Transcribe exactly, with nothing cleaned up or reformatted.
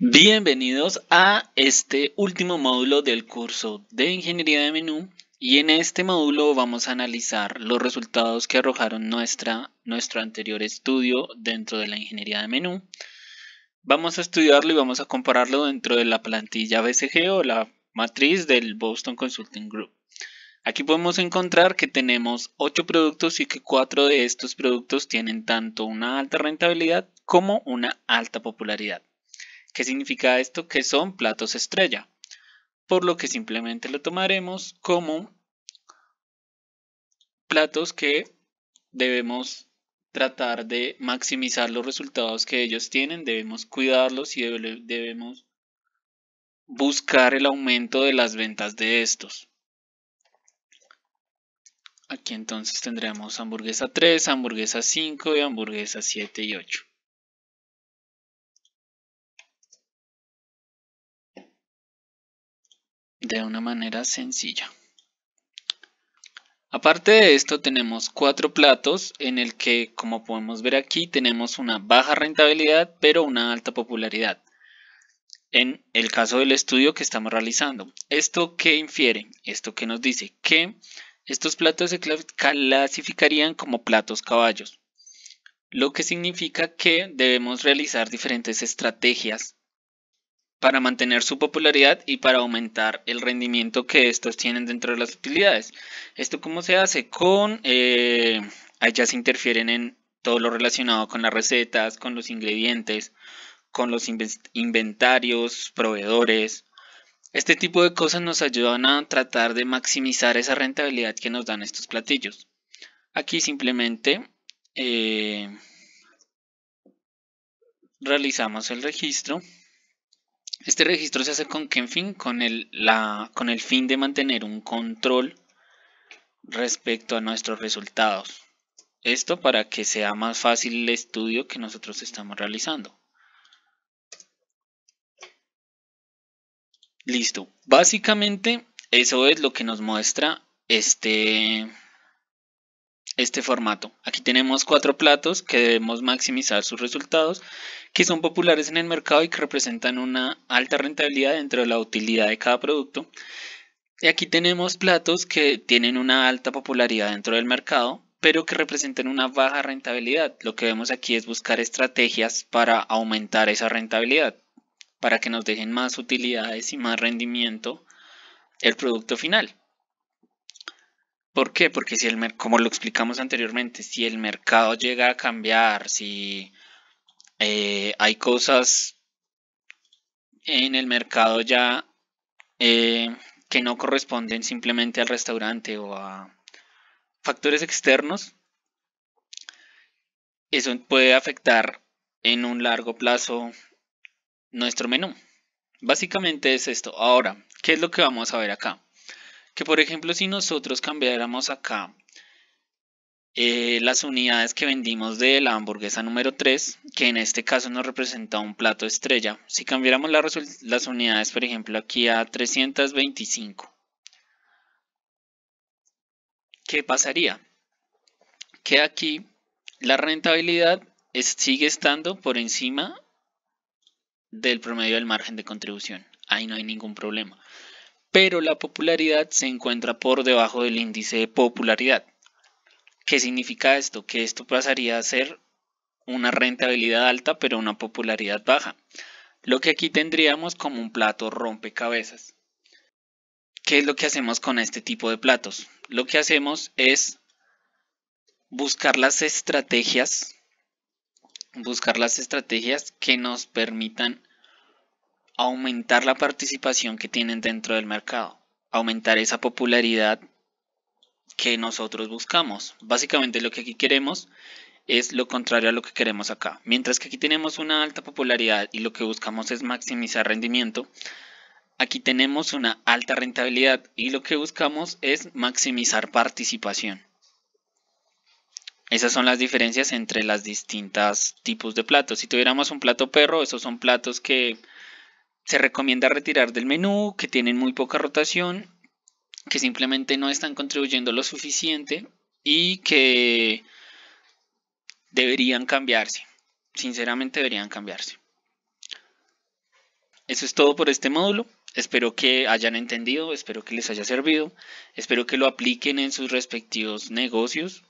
Bienvenidos a este último módulo del curso de Ingeniería de Menú, y en este módulo vamos a analizar los resultados que arrojaron nuestra, nuestro anterior estudio dentro de la Ingeniería de Menú. Vamos a estudiarlo y vamos a compararlo dentro de la plantilla B C G o la matriz del Boston Consulting Group. Aquí podemos encontrar que tenemos ocho productos y que cuatro de estos productos tienen tanto una alta rentabilidad como una alta popularidad. ¿Qué significa esto? Que son platos estrella, por lo que simplemente lo tomaremos como platos que debemos tratar de maximizar los resultados que ellos tienen, debemos cuidarlos y debemos buscar el aumento de las ventas de estos. Aquí entonces tendremos hamburguesa tres, hamburguesa cinco y hamburguesa siete y ocho. De una manera sencilla. Aparte de esto, tenemos cuatro platos en el que, como podemos ver aquí, tenemos una baja rentabilidad pero una alta popularidad en el caso del estudio que estamos realizando. ¿Esto qué infiere? Esto que nos dice que estos platos se clasificarían como platos caballos, lo que significa que debemos realizar diferentes estrategias para mantener su popularidad y para aumentar el rendimiento que estos tienen dentro de las utilidades. ¿Esto cómo se hace? Con eh, allá se interfieren en todo lo relacionado con las recetas, con los ingredientes, con los inventarios, proveedores. Este tipo de cosas nos ayudan a tratar de maximizar esa rentabilidad que nos dan estos platillos. Aquí simplemente eh, realizamos el registro. Este registro se hace con qué fin, con el, la, con el fin de mantener un control respecto a nuestros resultados. Esto para que sea más fácil el estudio que nosotros estamos realizando. Listo. Básicamente eso es lo que nos muestra este, este formato. Aquí tenemos cuatro platos que debemos maximizar sus resultados, que son populares en el mercado y que representan una alta rentabilidad dentro de la utilidad de cada producto. Y aquí tenemos platos que tienen una alta popularidad dentro del mercado, pero que representan una baja rentabilidad. Lo que vemos aquí es buscar estrategias para aumentar esa rentabilidad, para que nos dejen más utilidades y más rendimiento el producto final. ¿Por qué? Porque si el, como lo explicamos anteriormente, si el mercado llega a cambiar, si eh, hay cosas en el mercado ya eh, que no corresponden simplemente al restaurante o a factores externos, eso puede afectar en un largo plazo nuestro menú. Básicamente es esto. Ahora, ¿qué es lo que vamos a ver acá? Que por ejemplo, si nosotros cambiáramos acá eh, las unidades que vendimos de la hamburguesa número tres, que en este caso nos representa un plato estrella, si cambiáramos la las unidades, por ejemplo, aquí a trescientos veinticinco, ¿qué pasaría? Que aquí la rentabilidad es, sigue estando por encima del promedio del margen de contribución. Ahí no hay ningún problema. Pero la popularidad se encuentra por debajo del índice de popularidad. ¿Qué significa esto? Que esto pasaría a ser una rentabilidad alta, pero una popularidad baja. Lo que aquí tendríamos como un plato rompecabezas. ¿Qué es lo que hacemos con este tipo de platos? Lo que hacemos es buscar las estrategias, buscar las estrategias que nos permitan aumentar la participación que tienen dentro del mercado, aumentar esa popularidad que nosotros buscamos. Básicamente lo que aquí queremos es lo contrario a lo que queremos acá. Mientras que aquí tenemos una alta popularidad y lo que buscamos es maximizar rendimiento, aquí tenemos una alta rentabilidad y lo que buscamos es maximizar participación. Esas son las diferencias entre los distintos tipos de platos. Si tuviéramos un plato perro, esos son platos que se recomienda retirar del menú, que tienen muy poca rotación, que simplemente no están contribuyendo lo suficiente y que deberían cambiarse. Sinceramente deberían cambiarse. Eso es todo por este módulo. Espero que hayan entendido, espero que les haya servido, espero que lo apliquen en sus respectivos negocios.